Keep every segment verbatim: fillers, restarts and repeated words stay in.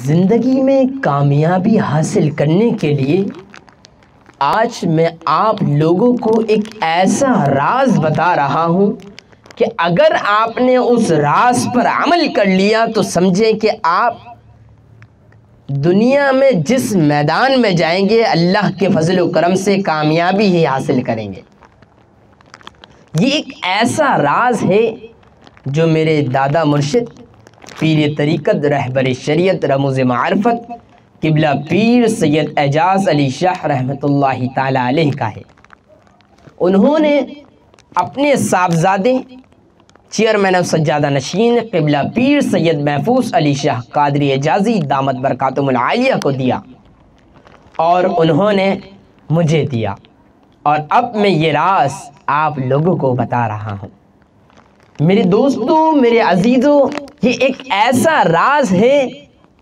ज़िंदगी में कामयाबी हासिल करने के लिए आज मैं आप लोगों को एक ऐसा राज बता रहा हूँ कि अगर आपने उस राज पर अमल कर लिया तो समझें कि आप दुनिया में जिस मैदान में जाएंगे अल्लाह के फजल व करम से कामयाबी ही हासिल करेंगे। ये एक ऐसा राज है जो मेरे दादा मुर्शिद पीर तरीक़त रहबर शरीयत रमूज़ मारफत किबला पीर सैयद एजाज़ अली शाह रहमतुल्लाहि ताला अलैह का है। उन्होंने अपने साहबजादे चेयरमैन और सज्जादा नशीन किबला पीर सैयद महफूज अली शाह कादरी एजाज़ी दामत बरकातुहुल आलिया को दिया और उन्होंने मुझे दिया, और अब मैं ये राज आप लोगों को बता रहा हूँ। मेरे दोस्तों, मेरे अजीज़ों, ये एक ऐसा राज है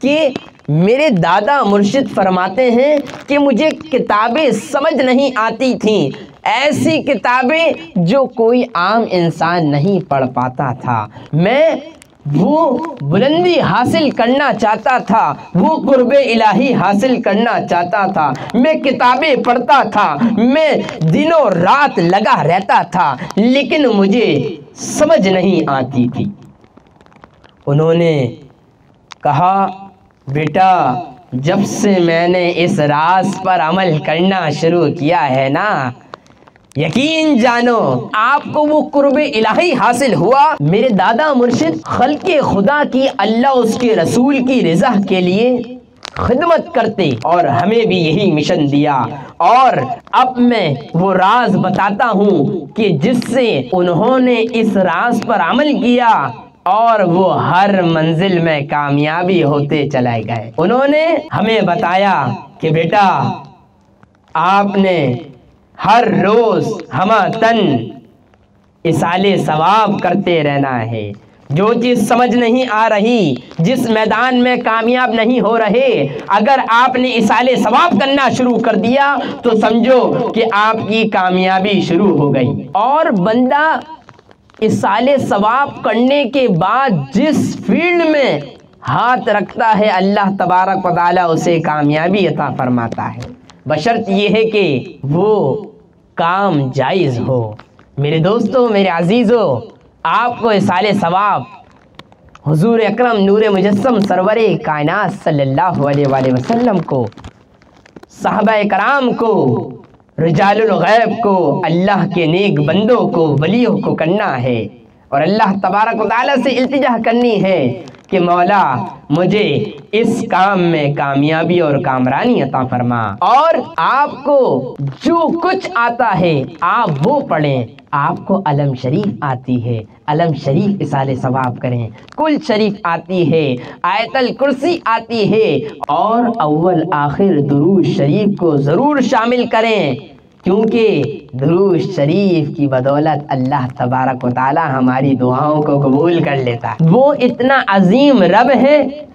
कि मेरे दादा मुर्शिद फरमाते हैं कि मुझे किताबें समझ नहीं आती थीं, ऐसी किताबें जो कोई आम इंसान नहीं पढ़ पाता था। मैं वो बुलंदी हासिल करना चाहता था, वो कुर्बे इलाही हासिल करना चाहता था। मैं किताबें पढ़ता था, मैं दिनों रात लगा रहता था, लेकिन मुझे समझ नहीं आती थी। उन्होंने कहा, बेटा, जब से मैंने इस राज पर अमल करना शुरू किया है ना, यकीन जानो आपको वो कुर्बे इलाही हासिल हुआ। मेरे दादा मुर्शिद खल्के खुदा की, अल्लाह उसके रसूल की रज़ा के लिए खिदमत करते और हमें भी यही मिशन दिया। और अब मैं वो राज बताता हूँ कि जिससे उन्होंने इस राज पर अमल किया और वो हर मंजिल में कामयाबी होते चले गए। उन्होंने हमें बताया कि बेटा, आपने हर रोज़ हम तन इसाले सवाब करते रहना है। जो चीज़ समझ नहीं आ रही, जिस मैदान में कामयाब नहीं हो रहे, अगर आपने इसाले सवाब करना शुरू कर दिया तो समझो कि आपकी कामयाबी शुरू हो गई। और बंदा इसाले सवाब करने के बाद जिस फील्ड में हाथ रखता है अल्लाह तबारक व तआला उसे कामयाबी अता फरमाता है, बशर्त ये है कि वो काम जायज़ हो। मेरे दोस्तों, मेरे अजीज़ों, आपको इसाले सवाब हुजूर अकरम नूर मुजस्सम सरवरे कायनात सल्लल्लाहु अलैहि वसल्लम को, सहाबाए कराम को, रिजालुल गैब को, अल्लाह के नेक बंदों को, वलियों को करना है। और अल्लाह तबारक व तआला से इल्तिजा करनी है कि मौला, मुझे इस काम में कामयाबी और कामरानी अता फरमा। और आपको जो कुछ आता है आप वो पढ़ें। आपको अलम शरीफ आती है, अलम शरीफ इसाले सवाब करें। कुल शरीफ आती है, आयतल कुर्सी आती है, और अव्वल आखिर दुरूद शरीफ को ज़रूर शामिल करें, क्योंकि दुरूद शरीफ की बदौलत अल्लाह तबारक व तआला हमारी दुआओं को कबूल कर लेता है। वो इतना अजीम रब है,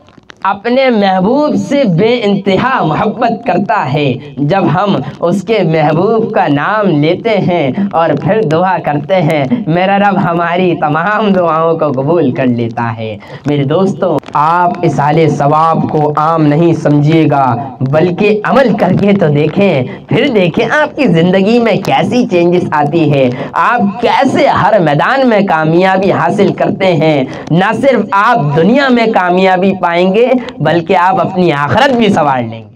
अपने महबूब से बेइंतहा मोहब्बत करता है। जब हम उसके महबूब का नाम लेते हैं और फिर दुआ करते हैं, मेरा रब हमारी तमाम दुआओं को कबूल कर लेता है। मेरे दोस्तों, आप इस आले सवाब को आम नहीं समझिएगा, बल्कि अमल करके तो देखें, फिर देखें आपकी ज़िंदगी में कैसी चेंजेस आती है, आप कैसे हर मैदान में कामयाबी हासिल करते हैं। ना सिर्फ आप दुनिया में कामयाबी पाएंगे, बल्कि आप अपनी आखिरत भी संवार लेंगे।